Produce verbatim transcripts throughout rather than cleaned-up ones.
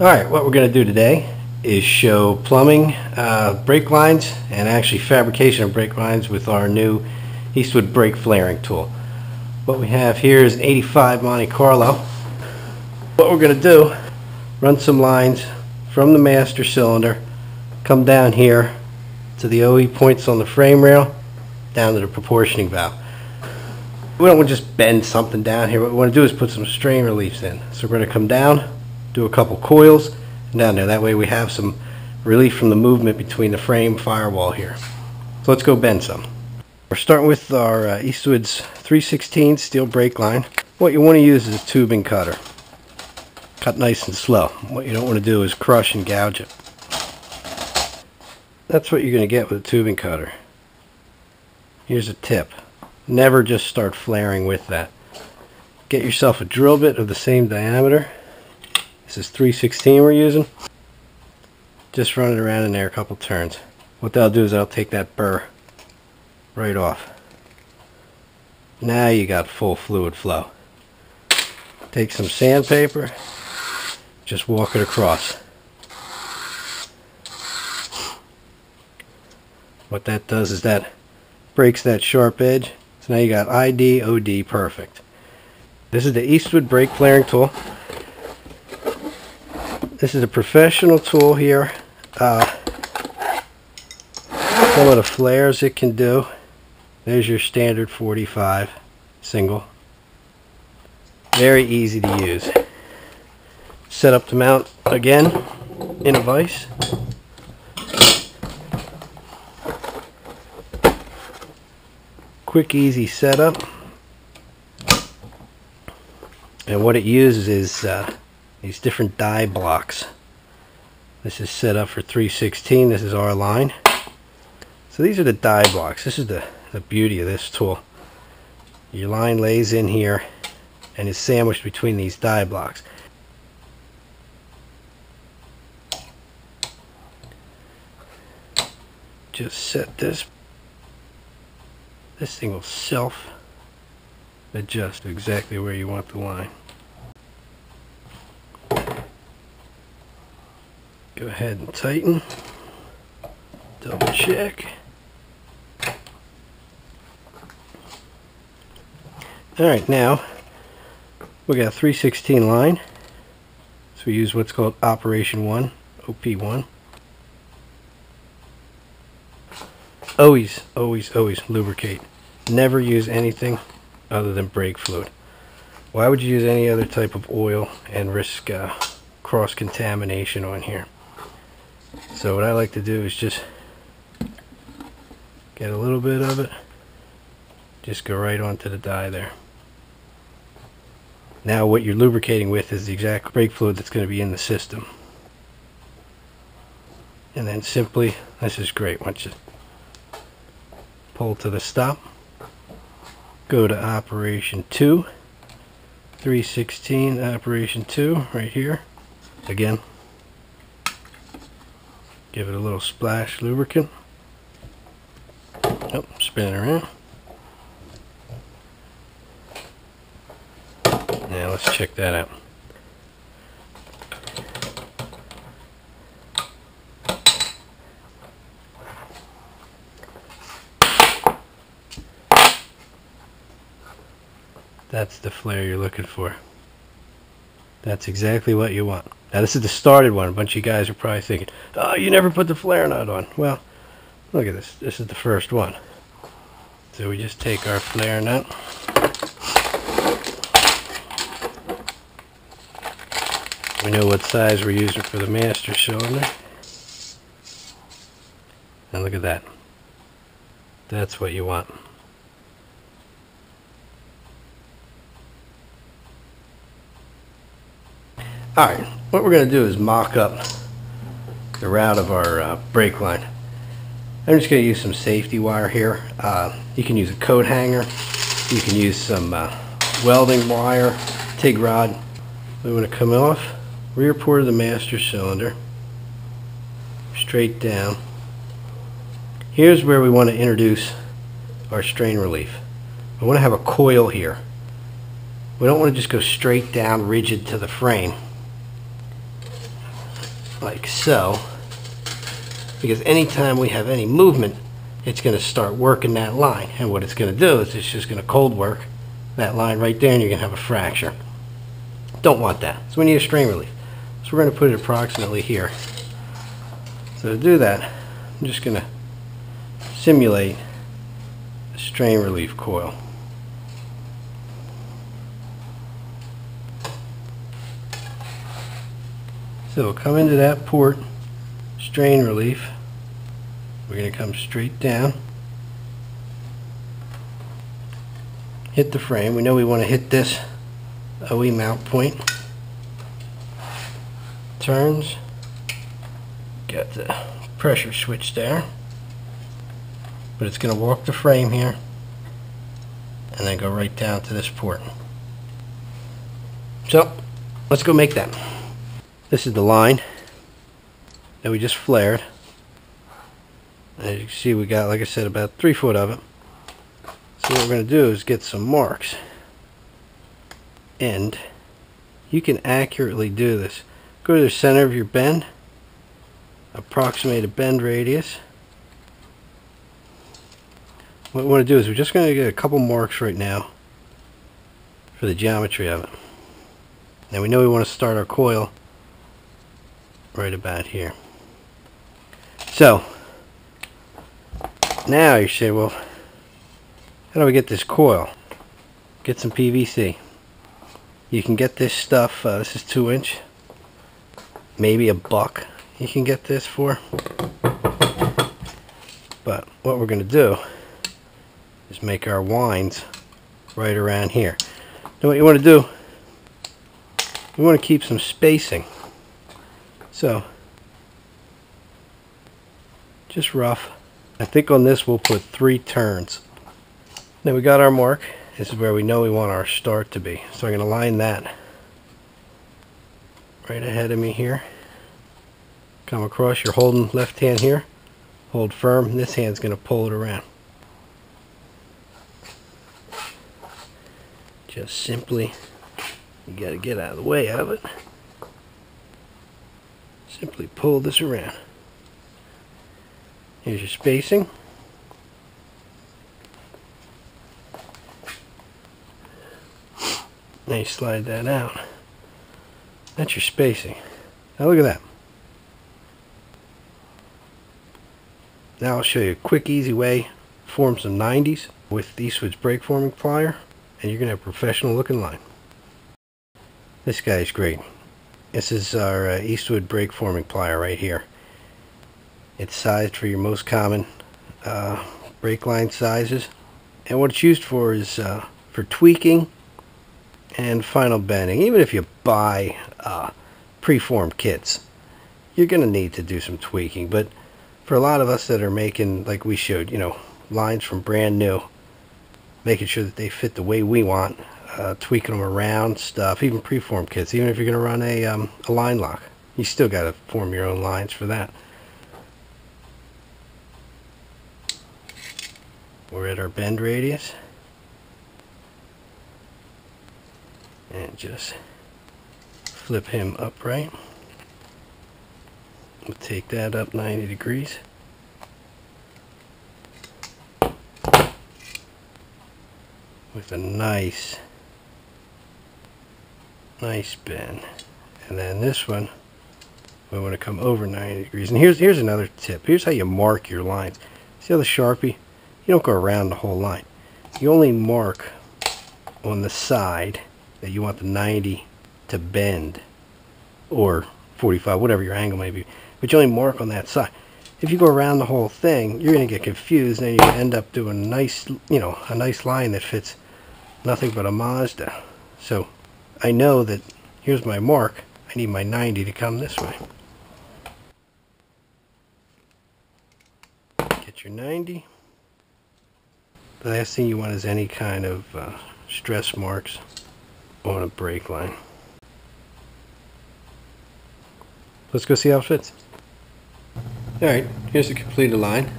Alright, what we're going to do today is show plumbing, uh, brake lines, and actually fabrication of brake lines with our new Eastwood brake flaring tool. What we have here is an eighty-five Monte Carlo. What we're going to do, run some lines from the master cylinder, come down here to the O E points on the frame rail, down to the proportioning valve. We don't want to just bend something down here. What we want to do is put some strain reliefs in. So we're going to come down, do a couple coils down there. That way we have some relief from the movement between the frame firewall here. So let's go bend some. We're starting with our uh, Eastwood's three sixteenths steel brake line. What you want to use is a tubing cutter. Cut nice and slow. What you don't want to do is crush and gouge it. That's what you're going to get with a tubing cutter. Here's a tip. Never just start flaring with that. Get yourself a drill bit of the same diameter. This is three sixteenths we're using. Just run it around in there a couple turns. What that'll do is that'll take that burr right off. Now you got full fluid flow. Take some sandpaper, just walk it across. What that does is that breaks that sharp edge. So now you got I D, O D, perfect. This is the Eastwood brake flaring tool. This is a professional tool here. Uh, some of the flares it can do. There's your standard forty-five single. Very easy to use. Set up the mount again in a vise. Quick, easy setup. And what it uses is uh, these different die blocks. This is set up for three sixteenths. This is our line. So these are the die blocks. This is the, the beauty of this tool. Your line lays in here and is sandwiched between these die blocks. Just set this. This thing will self adjust exactly where you want the line. Go ahead and tighten, double check. Alright, now we got a three sixteenths line, so we use what's called Operation one, O P one. Always, always, always lubricate. Never use anything other than brake fluid. Why would you use any other type of oil and risk uh, cross-contamination on here? So what I like to do is just get a little bit of it, just go right onto the die there. Now what you're lubricating with is the exact brake fluid that's going to be in the system. And then simply, this is great, once you pull to the stop, go to Operation two, three sixteenths Operation two right here, again. Give it a little splash lubricant. Oh, spin it around. Now let's check that out. That's the flare you're looking for. That's exactly what you want. Now this is the started one. A bunch of you guys are probably thinking, oh, you never put the flare nut on. Well, look at this. This is the first one. So we just take our flare nut. We know what size we're using for the master cylinder. And look at that. That's what you want. Alright, what we're going to do is mock up the route of our uh, brake line. I'm just going to use some safety wire here. Uh, you can use a coat hanger, you can use some uh, welding wire, TIG rod. We want to come off rear port of the master cylinder, straight down. Here's where we want to introduce our strain relief. We want to have a coil here. We don't want to just go straight down rigid to the frame. like so, because anytime we have any movement, it's going to start working that line, and what it's going to do is it's just going to cold work that line right there, and you're going to have a fracture. Don't want that, so we need a strain relief. So we're going to put it approximately here. So to do that, I'm just going to simulate a strain relief coil. So we'll come into that port, strain relief. We're going to come straight down, hit the frame. We know we want to hit this O E mount point. Turns. Got the pressure switch there, but it's going to walk the frame here and then go right down to this port. So let's go make that. This is the line that we just flared. As you can see, we got, like I said, about three foot of it. So what we're going to do is get some marks, and you can accurately do this. Go to the center of your bend, approximate a bend radius. What we want to do is we're just going to get a couple marks right now for the geometry of it. Now we know we want to start our coil right about here. So now you say, well, how do we get this coil? Get some P V C. You can get this stuff, uh, this is two inch, maybe a buck you can get this for. But what we're going to do is make our winds right around here. Now what you want to do, you want to keep some spacing. So just rough. I think on this we'll put three turns. Now we got our mark. This is where we know we want our start to be. So I'm going to line that right ahead of me here. Come across, you're holding left hand here, hold firm, and this hand's going to pull it around. Just simply, you got to get out of the way of it. Simply pull this around. Here's your spacing. Now you slide that out. That's your spacing. Now look at that. Now I'll show you a quick, easy way to form some nineties with Eastwood's brake forming plier, and you're going to have a professional looking line. This guy's great. This is our uh, Eastwood brake forming plier right here. It's sized for your most common uh, brake line sizes, and what it's used for is uh, for tweaking and final bending. Even if you buy uh, preformed kits, you're going to need to do some tweaking, but for a lot of us that are making, like we showed, you know, lines from brand new, making sure that they fit the way we want, uh, tweaking them around stuff, even preform kits, even if you're going to run a, um, a line lock, you still got to form your own lines for that. We're at our bend radius. And just flip him upright. We'll take that up ninety degrees. With a nice, nice bend. And then this one, we want to come over ninety degrees. And here's, here's another tip. Here's how you mark your lines. See how the Sharpie? You don't go around the whole line. You only mark on the side that you want the ninety to bend, or forty-five, whatever your angle may be, but you only mark on that side. If you go around the whole thing, you're going to get confused, and you end up doing a nice, you know, a nice line that fits nothing but a Mazda. So I know that here's my mark. I need my ninety to come this way. Get your ninety. The last thing you want is any kind of uh, stress marks on a brake line. Let's go see how it fits. Alright, here's the completed line.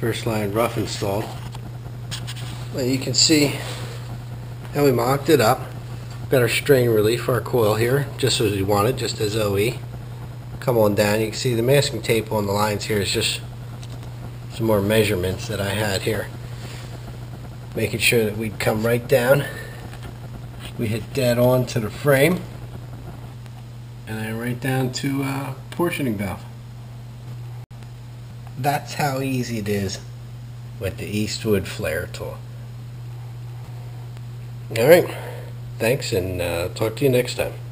First line rough installed. Well, you can see how we mocked it up. got our strain relief for our coil here, just as we want it, just as O E. Come on down, you can see the masking tape on the lines here is just some more measurements that I had here, making sure that we'd come right down. We hit dead on to the frame and then right down to uh, portioning valve. That's how easy it is with the Eastwood flare tool. Alright, thanks, and uh, talk to you next time.